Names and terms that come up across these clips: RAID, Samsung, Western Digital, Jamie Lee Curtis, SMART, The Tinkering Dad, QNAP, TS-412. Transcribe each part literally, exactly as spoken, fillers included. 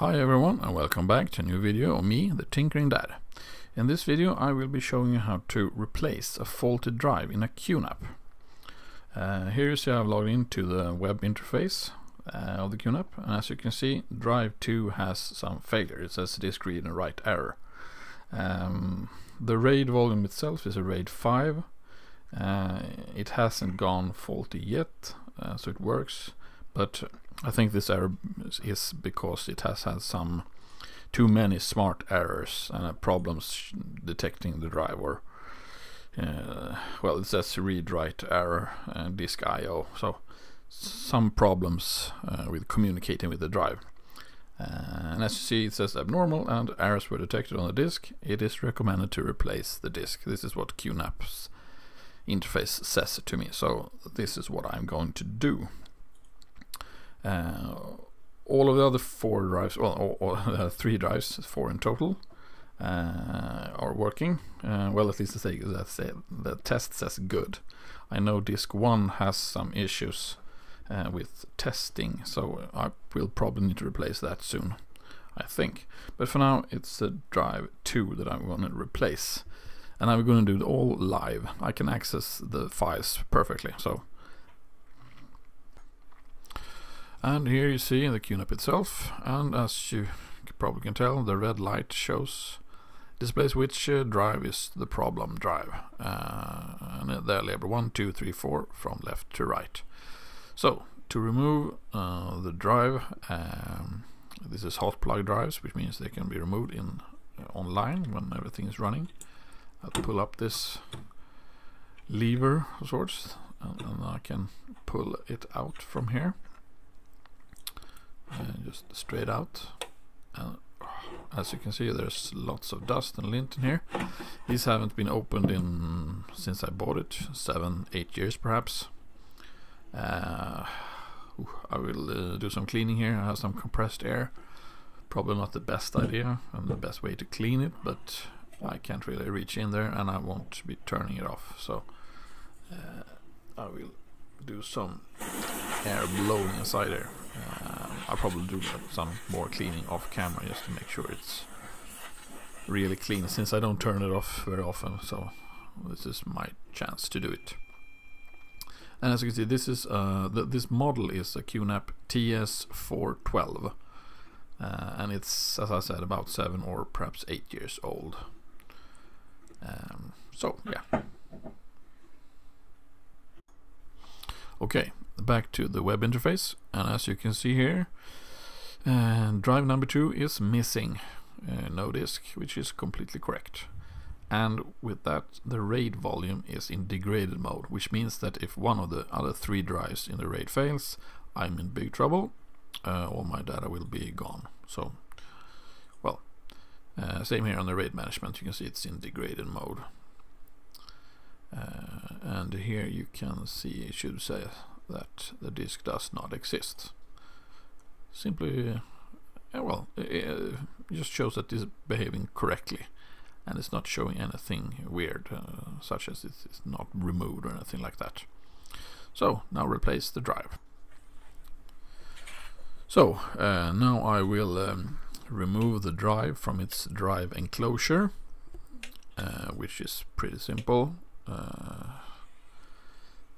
Hi everyone and welcome back to a new video of me, The Tinkering Dad. In this video I will be showing you how to replace a faulty drive in a Q NAP. Uh, here you see I've logged into the web interface uh, of the Q NAP, and as you can see drive two has some failure. It says disk read and write error. Um, the RAID volume itself is a RAID five. Uh, it hasn't gone faulty yet, uh, so it works, but I think this error is because it has had some too many SMART errors and uh, problems detecting the drive, or uh, well, it says read write error and disk I O, so some problems uh, with communicating with the drive. Uh, and as you see, it says abnormal and errors were detected on the disk. It is recommended to replace the disk. This is what Q NAP's interface says to me, so this is what I'm going to do. Uh, all of the other four drives, well, or, or, uh, three drives, four in total, uh, are working. Uh, well, at least they say, they say the test says good. I know disk one has some issues uh, with testing, so I will probably need to replace that soon, I think. But for now, it's the drive two that I'm going to replace, and I'm going to do it all live. I can access the files perfectly, so. And here you see the Q NAP itself, and as you probably can tell, the red light shows displays which uh, drive is the problem drive, uh, and they're labeled one, two, three, four from left to right. So to remove uh, the drive, um, this is hot plug drives, which means they can be removed in uh, online when everything is running. I'll pull up this lever of sorts, and, and I can pull it out from here. And just straight out, and as you can see there's lots of dust and lint in here. These haven't been opened in since I bought it, seven, eight years perhaps. uh, I will uh, do some cleaning here. I have some compressed air, probably not the best idea and the best way to clean it, but I can't really reach in there and I won't be turning it off, so uh, I will do some air blowing inside there. Uh, I'll probably do some more cleaning off camera just to make sure it's really clean, since I don't turn it off very often, so this is my chance to do it. And as you can see, this is uh, th this model is a Q NAP T S four twelve, uh, and it's, as I said, about seven or perhaps eight years old. Um, so yeah. Okay, back to the web interface, and as you can see here, uh, drive number two is missing, uh, no disk, which is completely correct. And with that, the RAID volume is in degraded mode, which means that if one of the other three drives in the RAID fails, I'm in big trouble. Uh, all my data will be gone. So, well, uh, same here on the RAID management. You can see it's in degraded mode. Uh, and here you can see it should say that the disk does not exist. Simply, uh, well, it just shows that it's behaving correctly and it's not showing anything weird, uh, such as it's not removed or anything like that. So now replace the drive. So uh, now I will um, remove the drive from its drive enclosure, uh, which is pretty simple. Uh,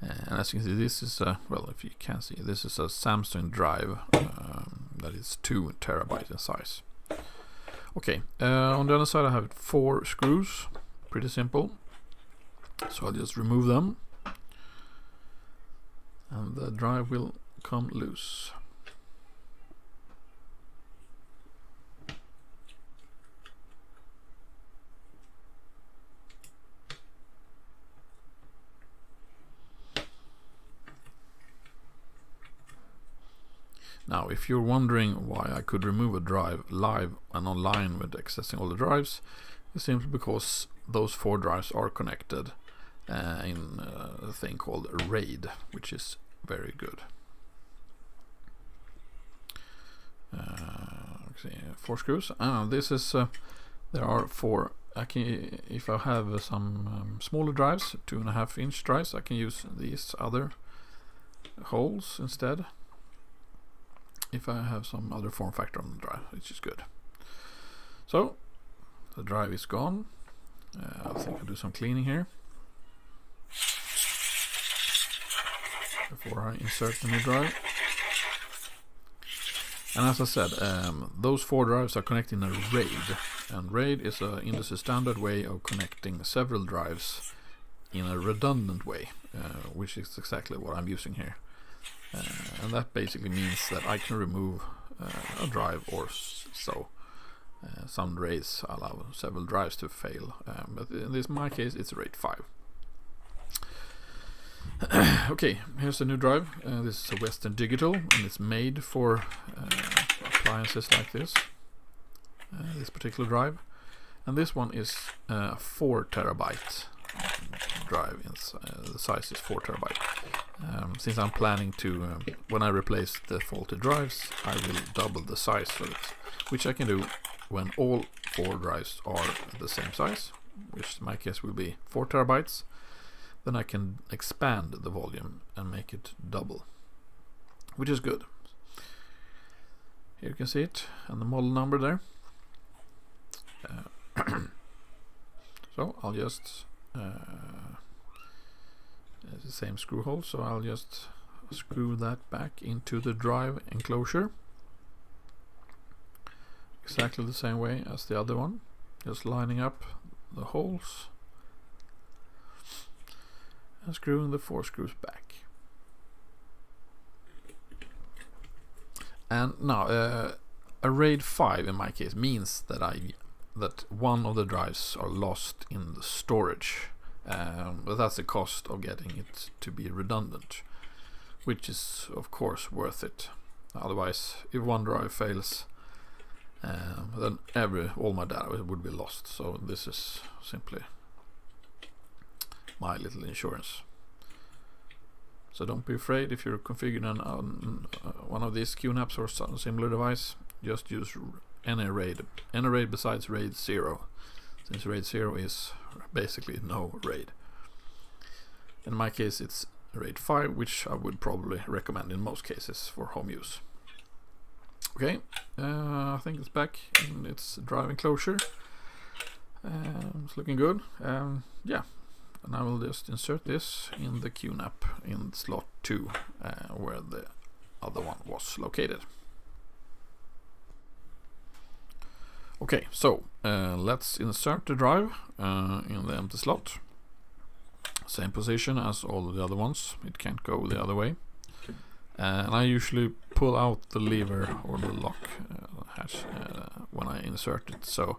and as you can see, this is a, well, if you can see, this is a Samsung drive um, that is two terabyte in size. Okay, uh, on the other side I have four screws, pretty simple. So I'll just remove them, and the drive will come loose. Now, if you're wondering why I could remove a drive live and online with accessing all the drives, it's simply because those four drives are connected uh, in a thing called RAID, which is very good. Uh, see, four screws. Ah, this is uh, there are four. I can, if I have uh, some um, smaller drives, two and a half inch drives, I can use these other holes instead. if I have some other form factor on the drive, which is good. So the drive is gone. Uh, I think I'll do some cleaning here before I insert the new drive. And as I said, um, those four drives are connected in a RAID, and RAID is an industry standard way of connecting several drives in a redundant way, uh, which is exactly what I'm using here. Uh, and that basically means that I can remove uh, a drive or so. Uh, some RAIDs allow several drives to fail, um, but in this my case it's RAID five. Okay, here's the new drive. Uh, this is a Western Digital, and it's made for uh, appliances like this, uh, this particular drive. And this one is a uh, four terabyte drive. It's, uh, the size is four terabyte. Um, since I'm planning to, um, when I replace the faulty drives, I will double the size for it, which I can do when all four drives are the same size, which in my case will be four terabytes. Then I can expand the volume and make it double, which is good. Here you can see it and the model number there. Uh, so I'll just uh, it's the same screw hole, so I'll just screw that back into the drive enclosure exactly the same way as the other one, just lining up the holes and screwing the four screws back. And now uh, a RAID five in my case means that I that one of the drives are lost in the storage, um, but that's the cost of getting it to be redundant, which is of course worth it. Otherwise, if one drive fails, uh, then every all my data would be lost. So this is simply my little insurance. So don't be afraid if you're configuring an, um, uh, one of these QNAPs or some similar device. Just use any RAID, any RAID besides RAID zero, since RAID zero is basically no RAID. In my case it's RAID five, which I would probably recommend in most cases for home use. Okay, uh, I think it's back in its drive enclosure. Um, it's looking good. Um, yeah. And I will just insert this in the QNAP in slot two, uh, where the other one was located. Okay, so uh, let's insert the drive uh, in the empty slot. Same position as all of the other ones, it can't go the other way. Uh, and I usually pull out the lever or the lock uh, hatch uh, when I insert it, so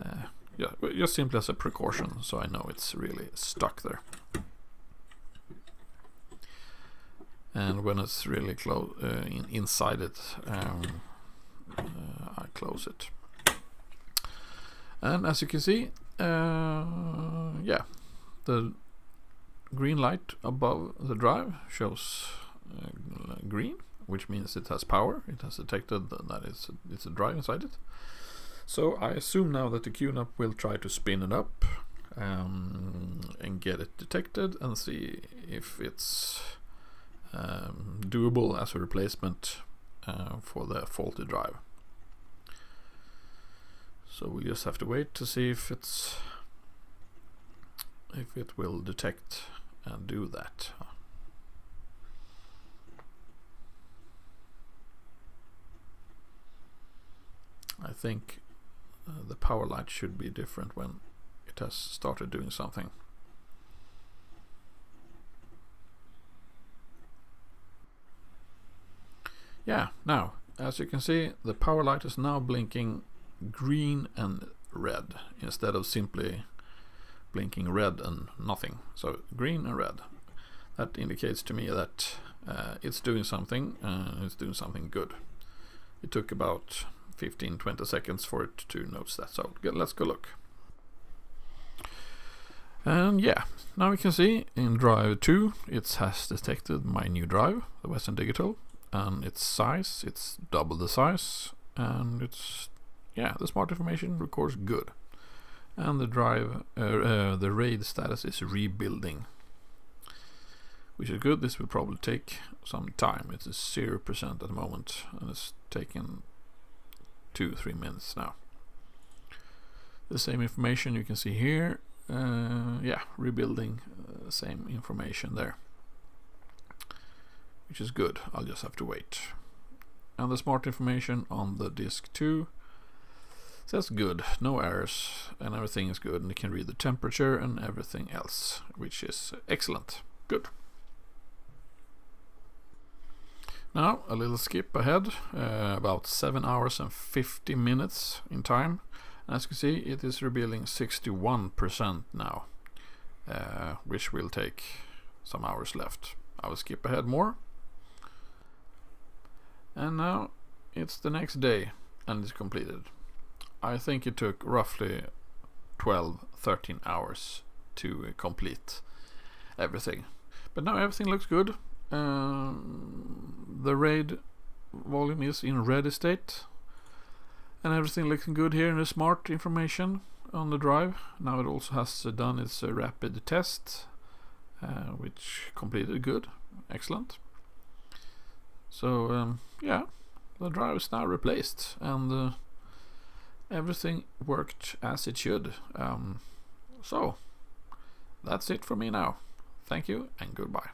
uh, yeah, just simply as a precaution, so I know it's really stuck there. And when it's really close uh, in, inside it, um, uh, I close it. And as you can see, uh, yeah, the green light above the drive shows uh, green, which means it has power. It has detected that it's a, it's a drive inside it. So I assume now that the QNAP will try to spin it up um, and get it detected and see if it's um, doable as a replacement uh, for the faulty drive. So we just have to wait to see if it's if it will detect and do that. I think the power light should be different when it has started doing something. Yeah, now as you can see, the power light is now blinking green and red instead of simply blinking red and nothing. So green and red, that indicates to me that uh, it's doing something, uh, it's doing something good. It took about fifteen to twenty seconds for it to notice that, so let's go look. And yeah, now we can see in drive two it has detected my new drive, the Western Digital, and its size, it's double the size, and it's, yeah, the smart information records good, and the drive, uh, uh, the RAID status is rebuilding, which is good. This will probably take some time. It's zero percent at the moment, and it's taken two, three minutes now. The same information you can see here. Uh, yeah, rebuilding uh, same information there, which is good. I'll just have to wait. And the smart information on the disk two says good, no errors, and everything is good, and you can read the temperature and everything else, which is excellent. Good. Now a little skip ahead, uh, about seven hours and fifty minutes in time. As you can see, it is rebuilding sixty-one percent now, uh, which will take some hours left. I will skip ahead more. And now it's the next day and it's completed. I think it took roughly twelve, thirteen hours to complete everything. But now everything looks good. Um, the RAID volume is in ready state. And everything looking good here in the smart information on the drive. Now it also has uh, done its uh, rapid test, uh, which completed good, excellent. So um, yeah, the drive is now replaced, and uh, everything worked as it should. Um, so that's it for me now. Thank you and goodbye.